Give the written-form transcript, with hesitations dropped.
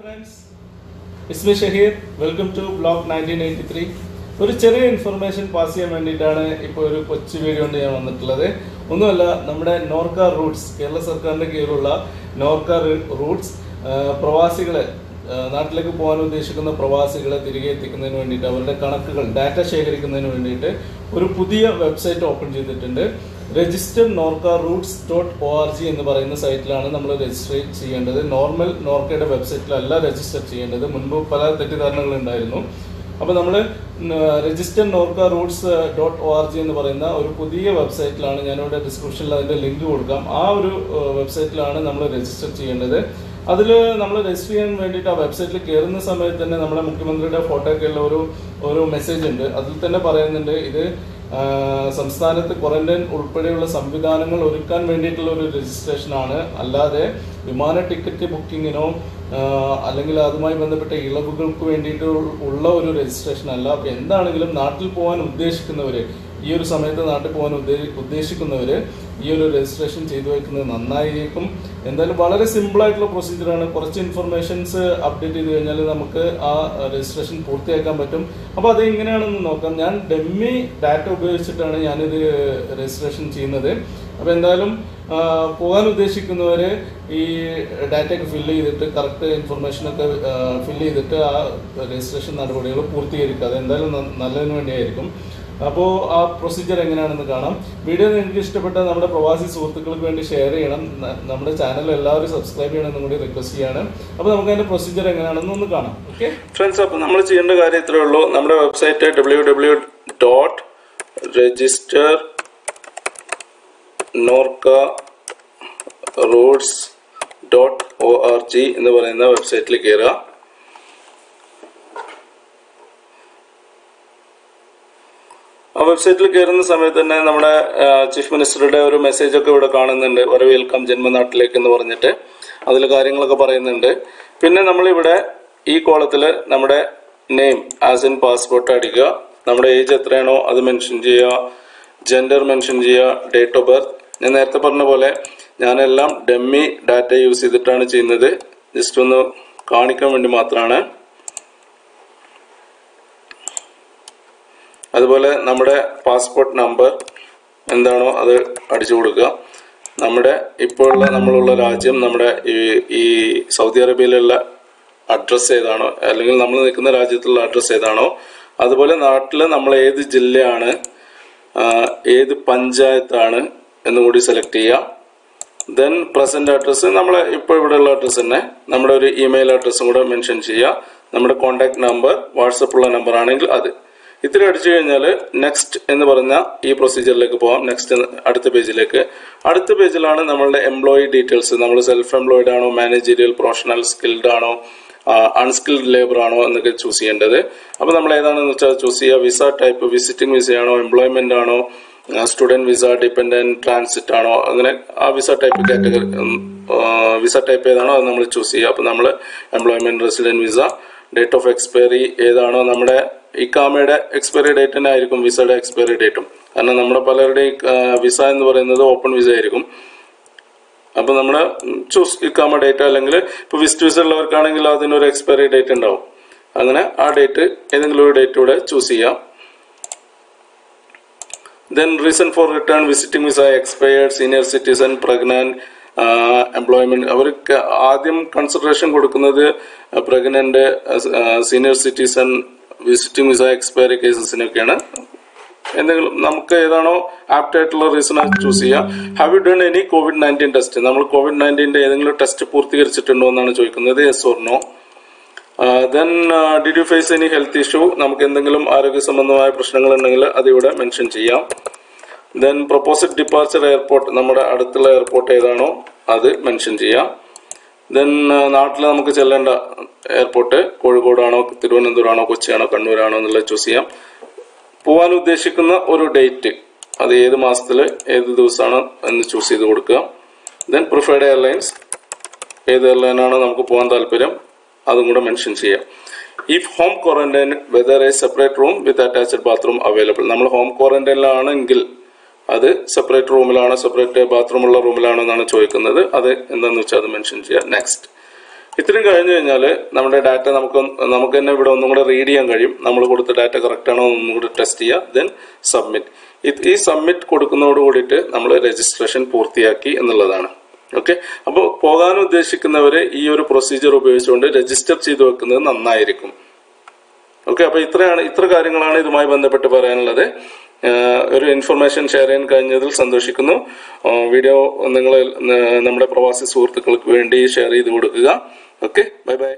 Friends Ismi Shaheer welcome to blog 1983. ഒരു ചെറിയ information pass ചെയ്യാൻ വേണ്ടിയിട്ടാണ് ഇപ്പോൾ ഒരു കൊച്ചു വീഡിയോ കൊണ്ട് ഞാൻ വന്നിട്ടുള്ളത്. ഒന്നുമല്ല, നമ്മുടെ നോർക്ക റൂട്ട്സ്, കേരള സർക്കാരിൻ്റെ കീഴിലുള്ള നോർക്ക റൂട്ട്സ് പ്രവാസികളെ, നാട്ടിലേക്ക് പോകാൻ ഉദ്ദേശിക്കുന്ന പ്രവാസികളെ തിരികെ എത്തിക്കുന്നതിന് വേണ്ടിയിട്ട് അവരുടെ കണക്കുകൾ ഡാറ്റ ശേഖരിക്കുന്നതിന് വേണ്ടിയിട്ട് ഒരു പുതിയ വെബ്സൈറ്റ് ഓപ്പൺ ചെയ്തിട്ടുണ്ട്. registernorkaroots.org എന്ന് പറയുന്ന സൈറ്റിലാണ് നമ്മൾ രജിസ്റ്റർ ചെയ്യേണ്ടത്. നോർമൽ നോർക്കയുടെ വെബ്സൈറ്റിലല്ല രജിസ്റ്റർ ചെയ്യേണ്ടത്. മുൻപ് പല തെറ്റിദ്ധാരണകളുണ്ടായിരുന്നു. അപ്പോൾ നമ്മൾ registernorkaroots.org എന്ന് പറയുന്ന ഒരു പുതിയ വെബ്സൈറ്റിലാണ്, ഞാനിവിടെ ഡിസ്ക്രിപ്ഷനിൽ അതിൻ്റെ ലിങ്ക് കൊടുക്കാം, ആ ഒരു വെബ്സൈറ്റിലാണ് നമ്മൾ രജിസ്റ്റർ ചെയ്യേണ്ടത്. അതിൽ നമ്മൾ രജിസ്റ്റർ ചെയ്യാൻ വേണ്ടിയിട്ട് ആ വെബ്സൈറ്റിൽ കയറുന്ന സമയത്ത് തന്നെ നമ്മുടെ മുഖ്യമന്ത്രിയുടെ ഫോട്ടോയൊക്കെ ഉള്ള ഒരു മെസ്സേജ് ഉണ്ട്. അതിൽ തന്നെ പറയുന്നുണ്ട്, ഇത് സംസ്ഥാനത്ത് ക്വാറന്റൈൻ ഉൾപ്പെടെയുള്ള സംവിധാനങ്ങൾ ഒരുക്കാൻ വേണ്ടിയിട്ടുള്ള ഒരു രജിസ്ട്രേഷനാണ്, അല്ലാതെ വിമാന ടിക്കറ്റ് ബുക്കിങ്ങിനോ അല്ലെങ്കിൽ അതുമായി ബന്ധപ്പെട്ട ഇളവുകൾക്ക് വേണ്ടിയിട്ട് ഉള്ള ഒരു രജിസ്ട്രേഷൻ അല്ല. അപ്പോൾ എന്താണെങ്കിലും നാട്ടിൽ പോകാൻ ഉദ്ദേശിക്കുന്നവർ, ഈ ഒരു സമയത്ത് നാട്ടിൽ പോകാൻ ഉദ്ദേശിക്കുന്നവർ ഈ ഒരു രജിസ്ട്രേഷൻ ചെയ്തു വയ്ക്കുന്നത് നന്നായിരിക്കും. എന്തായാലും വളരെ സിമ്പിളായിട്ടുള്ള പ്രൊസീജിയറാണ്. കുറച്ച് ഇൻഫർമേഷൻസ് അപ്ഡേറ്റ് ചെയ്ത് കഴിഞ്ഞാൽ നമുക്ക് ആ രജിസ്ട്രേഷൻ പൂർത്തിയാക്കാൻ പറ്റും. അപ്പോൾ അത് എങ്ങനെയാണെന്ന് നോക്കാം. ഞാൻ ഡമ്മി ഡാറ്റ ഉപയോഗിച്ചിട്ടാണ് ഞാനിത് രജിസ്ട്രേഷൻ ചെയ്യുന്നത്. അപ്പോൾ എന്തായാലും പോകാൻ ഉദ്ദേശിക്കുന്നവർ ഈ ഡാറ്റയൊക്കെ ഫില്ല് ചെയ്തിട്ട്, കറക്റ്റ് ഇൻഫർമേഷനൊക്കെ ഫില്ല് ചെയ്തിട്ട് ആ രജിസ്ട്രേഷൻ നടപടികൾ പൂർത്തീകരിക്കുക. അത് എന്തായാലും നല്ലതിന് വേണ്ടിയായിരിക്കും. അപ്പോൾ ആ പ്രൊസീജിയർ എങ്ങനെയാണെന്ന് കാണാം. വീഡിയോ നിങ്ങൾക്ക് ഇഷ്ടപ്പെട്ട നമ്മുടെ പ്രവാസി സുഹൃത്തുക്കൾക്ക് വേണ്ടി ഷെയർ ചെയ്യണം. നമ്മുടെ ചാനൽ എല്ലാവരും സബ്സ്ക്രൈബ് ചെയ്യണമെന്നും കൂടി റിക്വസ്റ്റ് ചെയ്യാണ്. അപ്പോൾ നമുക്ക് അതിൻ്റെ പ്രൊസീജിയർ എങ്ങനെയാണെന്ന് ഒന്ന് കാണാം. ഓക്കെ ഫ്രണ്ട്സ്, അപ്പോൾ നമ്മൾ ചെയ്യേണ്ട കാര്യം ഇത്രയേ ഉള്ളൂ. നമ്മുടെ വെബ്സൈറ്റ് www.registernorkaroots.org എന്ന് പറയുന്ന വെബ്സൈറ്റിൽ കയറുക. ആ വെബ്സൈറ്റിൽ കയറുന്ന സമയത്ത് തന്നെ നമ്മുടെ ചീഫ് മിനിസ്റ്ററുടെ ഒരു മെസ്സേജൊക്കെ ഇവിടെ കാണുന്നുണ്ട്, വരവേൽക്കം ജന്മനാട്ടിലേക്ക് എന്ന് പറഞ്ഞിട്ട്. അതിൽ കാര്യങ്ങളൊക്കെ പറയുന്നുണ്ട്. പിന്നെ നമ്മളിവിടെ ഈ കോളത്തിൽ നമ്മുടെ നെയിം ആസ് ഇൻ പാസ്പോർട്ട് അടിക്കുക, നമ്മുടെ ഏജ് എത്രയാണോ അത് മെൻഷൻ ചെയ്യുക, ജെൻഡർ മെൻഷൻ ചെയ്യുക, ഡേറ്റ് ഓഫ് ബർത്ത്. ഞാൻ നേരത്തെ പറഞ്ഞ പോലെ ഞാനെല്ലാം ഡമ്മി ഡാറ്റ യൂസ് ചെയ്തിട്ടാണ് ചെയ്യുന്നത്, ജസ്റ്റ് ഒന്ന് കാണിക്കാൻ വേണ്ടി മാത്രമാണ്. അതുപോലെ നമ്മുടെ പാസ്പോർട്ട് നമ്പർ എന്താണോ അത് അടിച്ചു കൊടുക്കുക. നമ്മുടെ ഇപ്പോഴുള്ള നമ്മളുള്ള രാജ്യം, നമ്മുടെ ഈ സൗദി അറേബ്യയിലുള്ള അഡ്രസ്സ് ഏതാണോ അല്ലെങ്കിൽ നമ്മൾ നിൽക്കുന്ന രാജ്യത്തുള്ള അഡ്രസ്സ് ഏതാണോ, അതുപോലെ നാട്ടിൽ നമ്മൾ ഏത് ജില്ലയാണ്, ഏത് പഞ്ചായത്താണ് എന്നുകൂടി സെലക്ട് ചെയ്യുക. ദെൻ പ്രസൻറ്റ് അഡ്രസ്സ് നമ്മളെ ഇപ്പോൾ ഇവിടെയുള്ള അഡ്രസ്സ് തന്നെ, നമ്മുടെ ഒരു ഇമെയിൽ അഡ്രസ്സും കൂടെ മെൻഷൻ ചെയ്യുക. നമ്മുടെ കോൺടാക്ട് നമ്പർ വാട്സപ്പുള്ള നമ്പർ ആണെങ്കിൽ അത് ഇത്തിരി അടിച്ചു കഴിഞ്ഞാൽ നെക്സ്റ്റ് എന്ന് പറഞ്ഞ ഈ പ്രൊസീജിയറിലേക്ക് പോകാം. നെക്സ്റ്റ് അടുത്ത പേജിലേക്ക്. അടുത്ത പേജിലാണ് നമ്മളുടെ എംപ്ലോയി ഡീറ്റെയിൽസ്. നമ്മൾ സെൽഫ് എംപ്ലോയിഡ് ആണോ, മാനേജീരിയൽ പ്രൊഫഷണൽ സ്കിൽഡ് ആണോ, അൺസ്കിൽഡ് ലേബർ ആണോ എന്നൊക്കെ ചൂസ് ചെയ്യേണ്ടത്. അപ്പോൾ നമ്മൾ ഏതാണെന്ന് വെച്ചാൽ ചൂസ് ചെയ്യുക. വിസ ടൈപ്പ് വിസിറ്റിംഗ് വിസയാണോ, എംപ്ലോയ്മെൻ്റ് ആണോ, സ്റ്റുഡൻറ് വിസ, ഡിപ്പെൻഡൻറ്റ്, ട്രാൻസിറ്റ് ആണോ, അങ്ങനെ ആ visa type category, visa type ഏതാണോ അത് നമ്മൾ ചൂസ് ചെയ്യുക. അപ്പോൾ നമ്മൾ employment resident visa. Date of expiry ഏതാണോ, നമ്മുടെ ഇക്കാമയുടെ എക്സ്പയറി ഡേറ്റ് തന്നെ ആയിരിക്കും വിസയുടെ എക്സ്പയറി ഡേറ്റും. കാരണം നമ്മുടെ പലരുടെയും വിസ എന്ന് പറയുന്നത് ഓപ്പൺ വിസ ആയിരിക്കും. അപ്പോൾ നമ്മുടെ ചൂസ് ഇക്കാമ ഡേറ്റ്, അല്ലെങ്കിൽ ഇപ്പോൾ വിസിറ്റ് വിസ ഉള്ളവർക്കാണെങ്കിൽ അതിനൊരു എക്സ്പയറി ഡേറ്റ് ഉണ്ടാവും. അങ്ങനെ ആ ഡേറ്റ് ഏതെങ്കിലും ഒരു ഡേറ്റ് കൂടെ ചൂസ് ചെയ്യാം. Then reason for return, visiting visa, expired, senior citizen, pregnant, employment. അവർക്ക് ആദ്യം കൺസിഡറേഷൻ കൊടുക്കുന്നത് pregnant, senior citizen, visiting visa, expiry കേസസിനൊക്കെയാണ്. എന്തെങ്കിലും നമുക്ക് ഏതാണോ ആപ്റ്റ് ആയിട്ടുള്ള റീസൺ ചൂസ് ചെയ്യാം. Have you done any COVID-19 test, നമ്മൾ COVID-19ന്റെ ഏതെങ്കിലും ടെസ്റ്റ് പൂർത്തീകരിച്ചിട്ടുണ്ടോ എന്നാണ് ചോദിക്കുന്നത്, yes or no. Then did you face any health issue, നമുക്ക് എന്തെങ്കിലും ആരോഗ്യ സംബന്ധമായ പ്രശ്നങ്ങൾ ഉണ്ടെങ്കിൽ അതിവിടെ മെൻഷൻ ചെയ്യാം. ദെൻ പ്രൊപ്പോസഡ് ഡിപ്പാർച്ചർ എയർപോർട്ട്, നമ്മുടെ അടുത്തുള്ള എയർപോർട്ട് ഏതാണോ അത് മെൻഷൻ ചെയ്യാം. ദെൻ നാട്ടിൽ നമുക്ക് ചെല്ലേണ്ട എയർപോർട്ട്, കോഴിക്കോടാണോ, തിരുവനന്തപുരമാണോ, കൊച്ചിയാണോ, കണ്ണൂരാണോ എന്നുള്ളത് ചൂസ് ചെയ്യാം. പോകാൻ ഉദ്ദേശിക്കുന്ന ഒരു ഡേറ്റ്, അത് ഏത് മാസത്തിൽ ഏത് ദിവസമാണ് എന്ന് ചൂസ് ചെയ്ത് കൊടുക്കുക. ദെൻ പ്രിഫേർഡ് എയർലൈൻസ്, ഏത് എയർലൈനാണോ നമുക്ക് പോകാൻ താല്പര്യം അതും കൂടെ മെൻഷൻ ചെയ്യാം. If home quarantine, whether a separate room with attached bathroom available, നമ്മൾ ഹോം ക്വാറന്റൈനിലാണെങ്കിൽ അത് സെപ്പറേറ്റ് റൂമിലാണോ, സെപ്പറേറ്റ് ബാത്റൂമുള്ള റൂമിലാണോ എന്നാണ് ചോദിക്കുന്നത്, അത് എന്താണെന്ന് വെച്ചാൽ അത് മെൻഷൻ ചെയ്യുക. നെക്സ്റ്റ് ഇത്രയും കഴിഞ്ഞു കഴിഞ്ഞാൽ നമ്മുടെ ഡാറ്റ നമുക്ക് തന്നെ ഇവിടെ ഒന്നും കൂടെ റീഡ് ചെയ്യാൻ കഴിയും. നമ്മൾ കൊടുത്ത ഡാറ്റ കറക്റ്റ് ആണോ ഒന്നും കൂടെ ടെസ്റ്റ് ചെയ്യുക, ദെൻ സബ്മിറ്റ്. ഈ സബ്മിറ്റ് കൊടുക്കുന്നതോട് കൂടിയിട്ട് നമ്മൾ രജിസ്ട്രേഷൻ പൂർത്തിയാക്കി എന്നുള്ളതാണ്. ഓക്കെ, അപ്പോൾ പോകാൻ ഉദ്ദേശിക്കുന്നവരെ ഈ ഒരു പ്രൊസീജിയർ ഉപയോഗിച്ചുകൊണ്ട് രജിസ്റ്റർ ചെയ്തു വെക്കുന്നത് നന്നായിരിക്കും. ഓക്കെ, അപ്പോൾ ഇത്ര കാര്യങ്ങളാണ് ഇതുമായി ബന്ധപ്പെട്ട് പറയാനുള്ളത്. ഒരു ഇൻഫർമേഷൻ ഷെയർ ചെയ്യാൻ കഴിഞ്ഞതിൽ സന്തോഷിക്കുന്നു. വീഡിയോ നിങ്ങൾ നമ്മുടെ പ്രവാസി സുഹൃത്തുക്കൾക്ക് വേണ്ടി ഷെയർ ചെയ്ത് കൊടുക്കുക. Okay, bye by.